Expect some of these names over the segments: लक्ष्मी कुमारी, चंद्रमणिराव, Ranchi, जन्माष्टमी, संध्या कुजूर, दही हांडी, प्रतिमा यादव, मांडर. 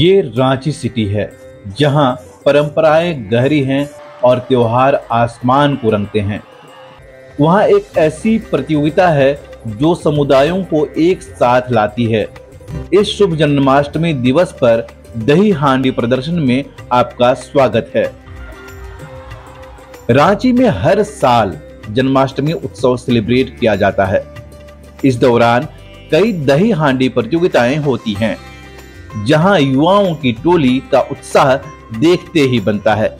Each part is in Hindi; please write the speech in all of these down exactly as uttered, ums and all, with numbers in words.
ये रांची सिटी है जहां परंपराएं गहरी हैं और त्योहार आसमान को रंगते हैं। वहां एक ऐसी प्रतियोगिता है जो समुदायों को एक साथ लाती है। इस शुभ जन्माष्टमी दिवस पर दही हांडी प्रदर्शन में आपका स्वागत है। रांची में हर साल जन्माष्टमी उत्सव सेलिब्रेट किया जाता है। इस दौरान कई दही हांडी प्रतियोगिताएं होती हैं, जहां युवाओं की टोली का उत्साह देखते ही बनता है।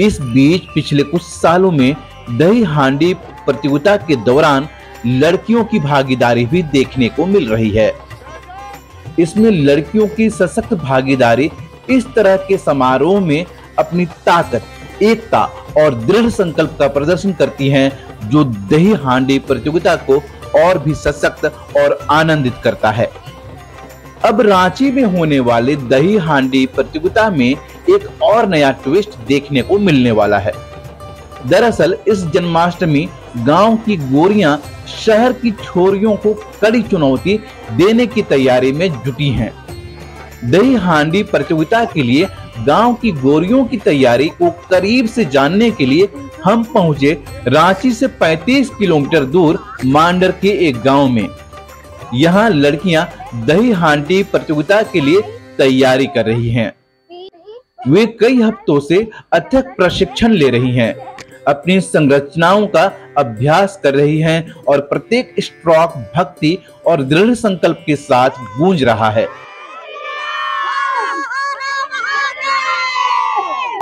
इस बीच पिछले कुछ सालों में दही हांडी प्रतियोगिता के दौरान लड़कियों की भागीदारी भी देखने को मिल रही है। इसमें लड़कियों की सशक्त भागीदारी इस तरह के समारोह में अपनी ताकत, एकता और दृढ़ संकल्प का प्रदर्शन करती हैं, जो दही हांडी प्रतियोगिता को और भी सशक्त और आनंदित करता है। अब रांची में होने वाले दही हांडी प्रतियोगिता में एक और नया ट्विस्ट देखने को मिलने वाला है। दरअसल इस जन्माष्टमी गांव की गोरियां शहर की छोरियों को कड़ी चुनौती देने की तैयारी में जुटी हैं। दही हांडी प्रतियोगिता के लिए गांव की गोरियों की तैयारी को करीब से जानने के लिए हम पहुंचे रांची से पैंतीस किलोमीटर दूर मांडर के एक गांव में। यहां लड़कियां दही हांडी प्रतियोगिता के लिए तैयारी कर रही हैं। वे कई हफ्तों से अथक प्रशिक्षण ले रही हैं, अपनी संरचनाओं का अभ्यास कर रही हैं और प्रत्येक स्ट्रोक भक्ति और दृढ़ संकल्प के साथ गूंज रहा है।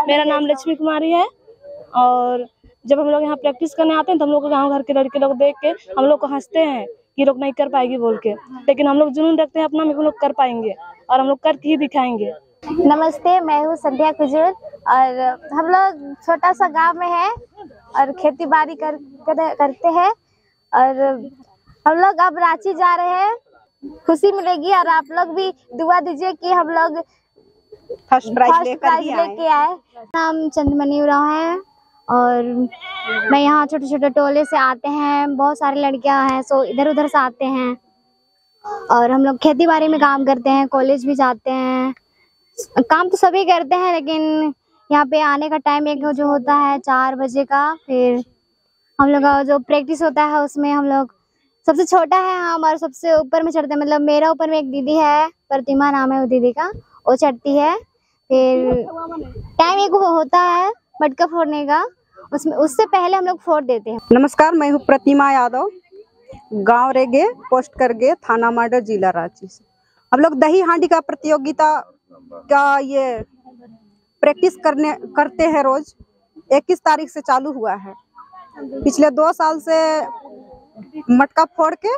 मेरा नाम लक्ष्मी कुमारी है और जब हम लोग यहाँ प्रैक्टिस करने आते हैं तो हम लोग गाँव घर के लड़के लोग देख के हम लोग को हंसते हैं कि लोग नहीं कर पाएगी बोल के, लेकिन हम लोग जुनून रखते हैं अपना हम लोग कर पाएंगे और हम लोग करके ही दिखाएंगे। नमस्ते, मैं हूँ संध्या कुजूर और हम लोग छोटा सा गांव में है और खेती बाड़ी कर, कर, करते हैं और हम लोग अब रांची जा रहे हैं। खुशी मिलेगी और आप लोग भी दुआ दीजिए कि हम लोग फर्स्ट प्राइज लेके आए। हम चंद्रमणिराव हैं और मैं यहाँ छोटे छोटे टोले से आते हैं, बहुत सारी लड़कियाँ हैं सो इधर उधर से आते हैं और हम लोग खेती बाड़ी में काम करते हैं, कॉलेज भी जाते हैं। काम तो सभी करते हैं लेकिन यहाँ पे आने का टाइम एक जो होता है चार बजे का, फिर हम लोग का जो प्रैक्टिस होता है उसमें हम लोग सबसे छोटा है हम और सबसे ऊपर में चढ़ते हैं। मतलब मेरा ऊपर में एक दीदी है, प्रतिमा नाम है वो दीदी का, वो चढ़ती है। फिर टाइम एक होता है मटका फोड़ने का, उसमें उससे पहले हम लोग फोड़ देते हैं। नमस्कार, मैं हूँ प्रतिमा यादव, गाँव रेगे, पोस्ट करगे, थाना मांडर, जिला रांची से। हम लोग दही हांडी का प्रतियोगिता का ये प्रैक्टिस करने करते हैं रोज। इक्कीस तारीख से चालू हुआ है। पिछले दो साल से मटका फोड़ के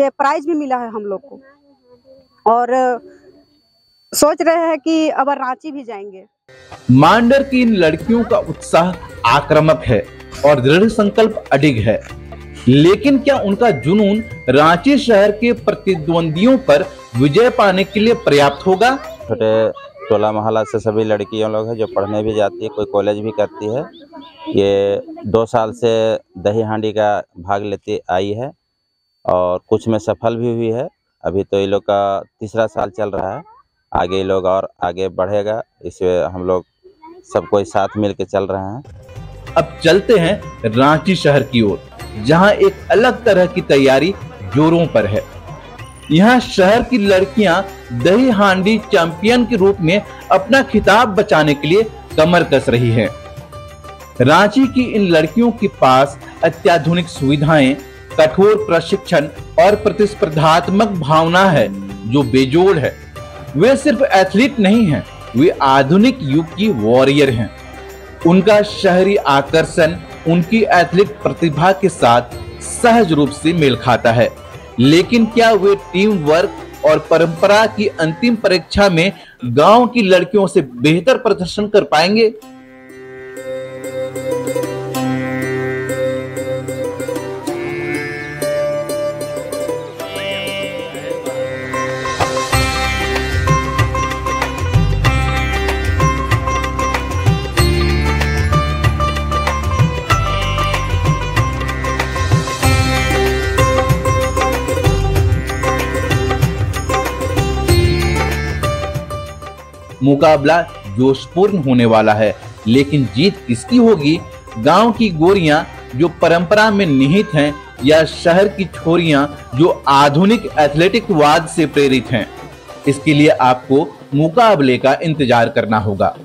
ये प्राइज भी मिला है हम लोग को और सोच रहे हैं कि अब रांची भी जाएंगे। मांडर की इन लड़कियों का उत्साह आक्रामक है और दृढ़ संकल्प अडिग है, लेकिन क्या उनका जुनून रांची शहर के प्रतिद्वंदियों पर विजय पाने के लिए पर्याप्त होगा? छोटे टोला मोहल्ला से सभी लड़कियां लोग हैं जो पढ़ने भी जाती है, कोई कॉलेज भी करती है। ये दो साल से दही हांडी का भाग लेती आई है और कुछ में सफल भी हुई है। अभी तो ये लोग का तीसरा साल चल रहा है, आगे ये लोग और आगे बढ़ेगा, इसमें हम लोग सब कोई साथ मिल के चल रहे हैं। अब चलते हैं रांची शहर की ओर, जहाँ एक अलग तरह की तैयारी जोरों पर है। यहाँ शहर की लड़कियाँ दही हांडी चैंपियन के रूप में अपना खिताब बचाने के लिए कमर कस रही हैं। रांची की इन लड़कियों के पास अत्याधुनिक सुविधाएं, कठोर प्रशिक्षण और प्रतिस्पर्धात्मक भावना है जो बेजोड़ है। वे सिर्फ एथलीट नहीं हैं, वे आधुनिक युग की वॉरियर हैं। उनका शहरी आकर्षण उनकी एथलीट प्रतिभा के साथ सहज रूप से मेल खाता है, लेकिन क्या वे टीम वर्क और परंपरा की अंतिम परीक्षा में गांव की लड़कियों से बेहतर प्रदर्शन कर पाएंगे? मुकाबला जोशपूर्ण होने वाला है, लेकिन जीत किसकी होगी? गांव की गोरियां जो परंपरा में निहित हैं या शहर की छोरियां जो आधुनिक एथलेटिकवाद से प्रेरित हैं? इसके लिए आपको मुकाबले का इंतजार करना होगा।